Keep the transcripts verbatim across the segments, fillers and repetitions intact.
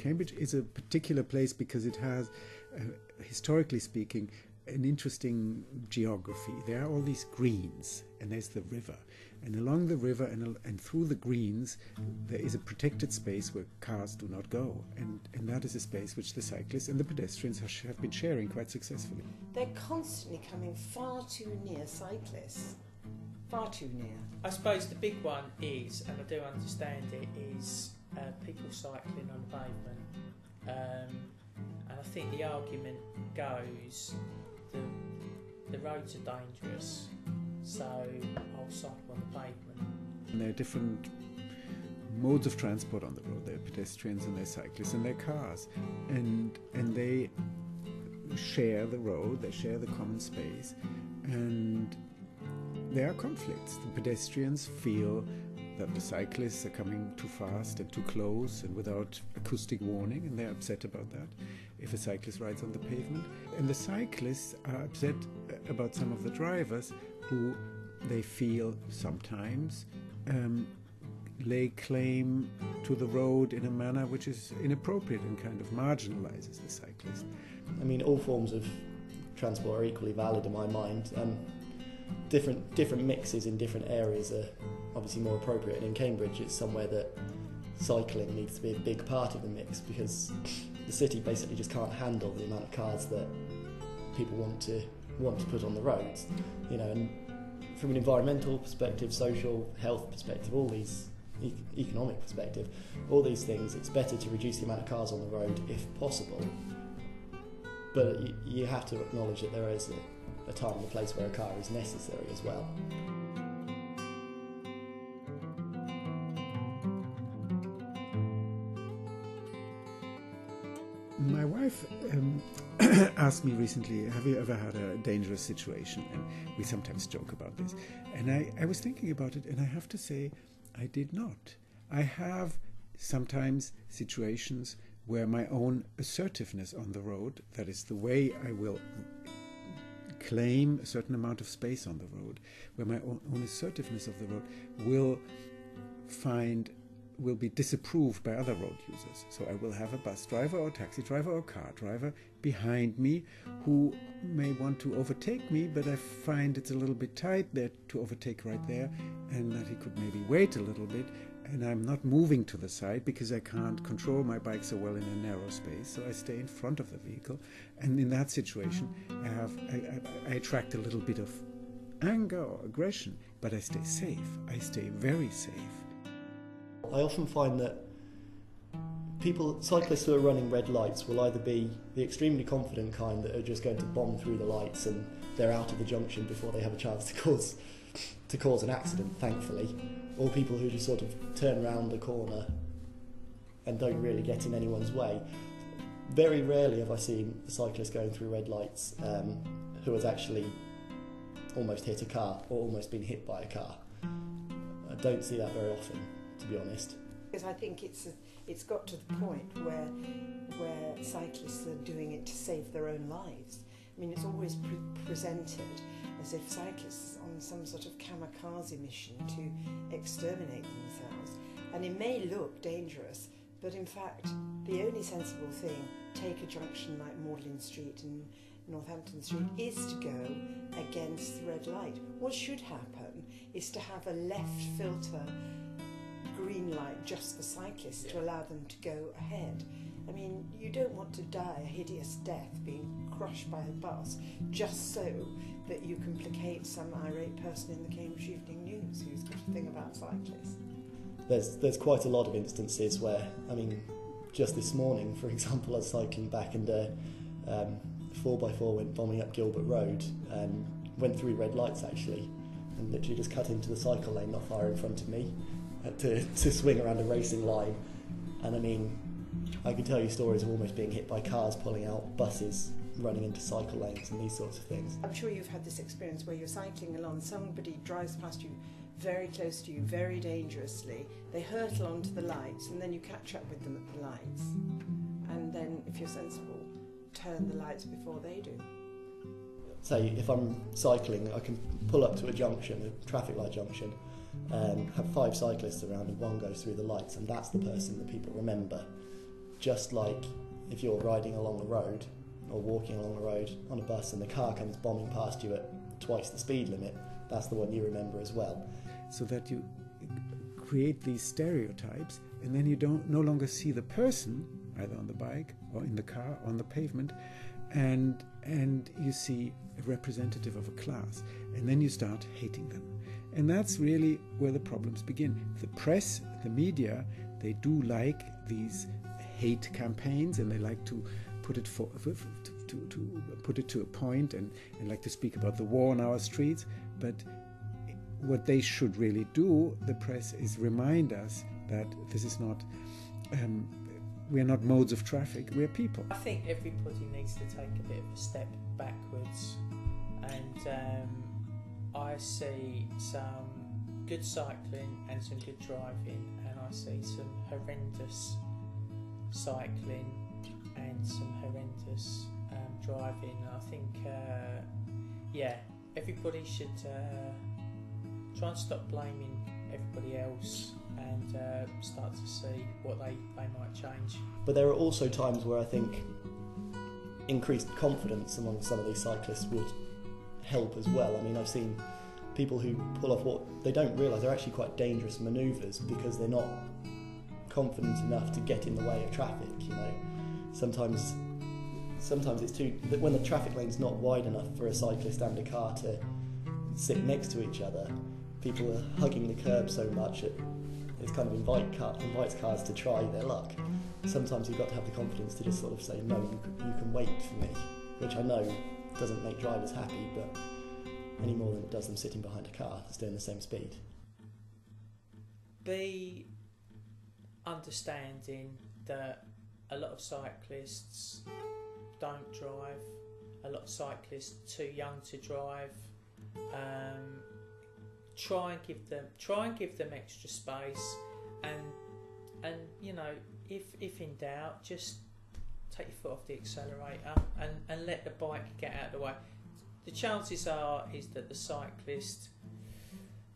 Cambridge is a particular place because it has, uh, historically speaking, an interesting geography. There are all these greens, and there's the river, and along the river and, and through the greens there is a protected space where cars do not go, and, and that is a space which the cyclists and the pedestrians have been sharing quite successfully. They're constantly coming far too near cyclists, far too near. I suppose the big one is, and I do understand it, is uh, people cycling on the pavement, um, and I think the argument goes that the roads are dangerous, so I'll cycle on the pavement. And there are different modes of transport on the road. There are pedestrians and there are cyclists and there are cars, and and they share the road, they share the common space, and there are conflicts. The pedestrians feel that the cyclists are coming too fast and too close and without acoustic warning, and they're upset about that if a cyclist rides on the pavement. And the cyclists are upset about some of the drivers who they feel sometimes um, lay claim to the road in a manner which is inappropriate and kind of marginalizes the cyclist. I mean, all forms of transport are equally valid in my mind. Um, different, different mixes in different areas are obviously more appropriate, and in Cambridge it's somewhere that cycling needs to be a big part of the mix because the city basically just can't handle the amount of cars that people want to want to put on the roads, you know, and from an environmental perspective, social, health perspective, all these e economic perspective, all these things, it's better to reduce the amount of cars on the road if possible, but you, you have to acknowledge that there is a, a time and a place where a car is necessary as well. My wife um, asked me recently, have you ever had a dangerous situation? And we sometimes joke about this. And I, I was thinking about it, and I have to say, I did not. I have sometimes situations where my own assertiveness on the road, that is the way I will claim a certain amount of space on the road, where my own, own assertiveness of the road will find will be disapproved by other road users. So I will have a bus driver or taxi driver or car driver behind me who may want to overtake me, but I find it's a little bit tight there to overtake right there, and that he could maybe wait a little bit, and I'm not moving to the side because I can't control my bike so well in a narrow space, so I stay in front of the vehicle, and in that situation I, have, I, I, I attract a little bit of anger or aggression, but I stay safe. I stay very safe. I often find that people, cyclists who are running red lights will either be the extremely confident kind that are just going to bomb through the lights and they're out of the junction before they have a chance to cause, to cause an accident, thankfully, or people who just sort of turn round the corner and don't really get in anyone's way. Very rarely have I seen a cyclist going through red lights um, who has actually almost hit a car or almost been hit by a car. I don't see that very often, to be honest. Because I think it's a, it's got to the point where where cyclists are doing it to save their own lives. I mean, it's always pre presented as if cyclists are on some sort of kamikaze mission to exterminate themselves. And it may look dangerous, but in fact, the only sensible thing, take a junction like Magdalen Street and Northampton Street, is to go against the red light. What should happen is to have a left filter green light just for cyclists, yeah, to allow them to go ahead. I mean, you don't want to die a hideous death being crushed by a bus just so that you can placate some irate person in the Cambridge Evening News who's got a thing about cyclists. There's, there's quite a lot of instances where, I mean, just this morning, for example, I was cycling back and a uh, um, four by four went bombing up Gilbert Road and went through red lights actually and literally just cut into the cycle lane not far in front of me. To, to swing around a racing line, and I mean, I could tell you stories of almost being hit by cars pulling out, buses running into cycle lanes and these sorts of things. I'm sure you've had this experience where you're cycling along, somebody drives past you very close to you, very dangerously, they hurtle onto the lights, and then you catch up with them at the lights, and then, if you're sensible, turn the lights before they do. So if I'm cycling, I can pull up to a junction, a traffic light junction, Um, have five cyclists around and one goes through the lights, and that's the person that people remember. just like if you're riding along the road or walking along the road on a bus and the car comes bombing past you at twice the speed limit, that's the one you remember as well. So that you create these stereotypes, and then you don't no longer see the person, either on the bike or in the car, on the pavement, and and you see a representative of a class, and then you start hating them. And that's really where the problems begin. The press, the media, they do like these hate campaigns, and they like to put it for, for, to, to, to put it to a point, and, and like to speak about the war on our streets. But what they should really do, the press, is remind us that this is not, um, we are not modes of traffic, we are people. I think everybody needs to take a bit of a step backwards, and um, I see some good cycling and some good driving, and I see some horrendous cycling and some horrendous um, driving. I think, uh, yeah, everybody should uh, try and stop blaming everybody else and uh, start to see what they, they might change. But there are also times where I think increased confidence among some of these cyclists would help as well. I mean, I've seen people who pull off what they don't realise are actually quite dangerous manoeuvres because they're not confident enough to get in the way of traffic, you know. Sometimes sometimes it's too... when the traffic lane's not wide enough for a cyclist and a car to sit next to each other, people are hugging the curb so much it it's kind of invite car, invites cars to try their luck. Sometimes you've got to have the confidence to just sort of say, no, you, you can wait for me, which I know doesn't make drivers happy, but any more than it does them sitting behind a car that's doing the same speed. Be understanding that a lot of cyclists don't drive, a lot of cyclists too young to drive. Um, try and give them try and give them extra space, and and you know, if if in doubt, just take your foot off the accelerator and, and let the bike get out of the way. The chances are is that the cyclist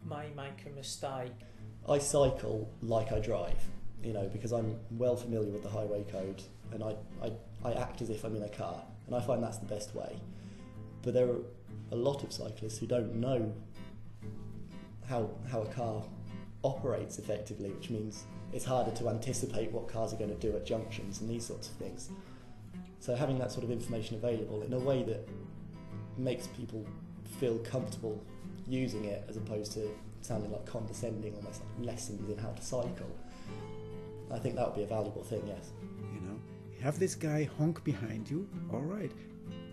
may make a mistake. I cycle like I drive, you know, because I'm well familiar with the highway code, and I, I, I act as if I'm in a car, and I find that's the best way. But there are a lot of cyclists who don't know how, how a car operates effectively, which means it's harder to anticipate what cars are going to do at junctions and these sorts of things. So having that sort of information available in a way that makes people feel comfortable using it, as opposed to sounding like condescending, almost like lessons in how to cycle, I think that would be a valuable thing, yes. You know, you have this guy honk behind you, all right.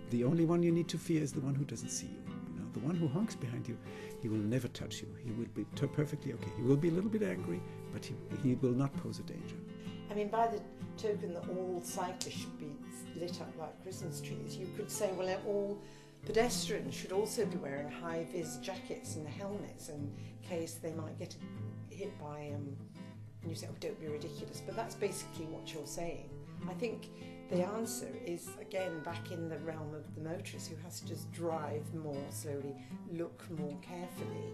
The only one you need to fear is the one who doesn't see you. You know, the one who honks behind you, he will never touch you. He will be perfectly okay. He will be a little bit angry, but he, he will not pose a danger. I mean, by the token that all cyclists should be lit up like Christmas trees, you could say, well, all pedestrians should also be wearing high-vis jackets and helmets in case they might get hit by... Um, and you say, oh, don't be ridiculous, but that's basically what you're saying. I think the answer is, again, back in the realm of the motorist, who has to just drive more slowly, look more carefully,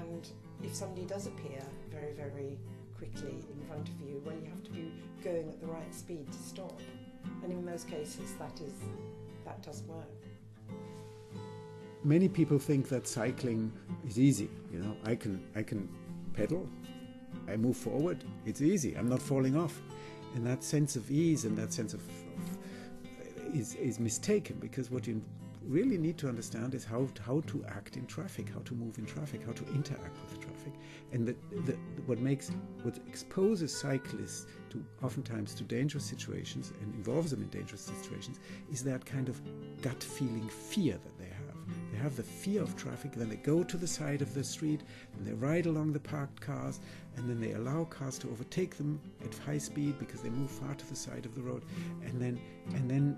and if somebody does appear very, very quickly in front of you, well, you have to be going at the right speed to stop, and in most cases that is, that does work. Many people think that cycling is easy, you know, I can, I can pedal, I move forward, it's easy, I'm not falling off. And that sense of ease and that sense of, of is, is mistaken, because what you really need to understand is how, how to act in traffic, how to move in traffic, how to interact with the traffic. And the, the, what makes, what exposes cyclists to oftentimes to dangerous situations and involves them in dangerous situations is that kind of gut feeling fear that they have. They have the fear of traffic, then they go to the side of the street and they ride along the parked cars, and then they allow cars to overtake them at high speed because they move far to the side of the road, and then and then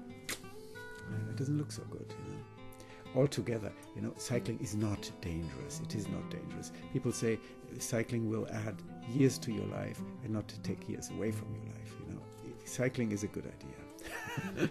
it doesn't look so good, you know. Altogether, you know, cycling is not dangerous. It is not dangerous. People say cycling will add years to your life and not to take years away from your life, you know. Cycling is a good idea.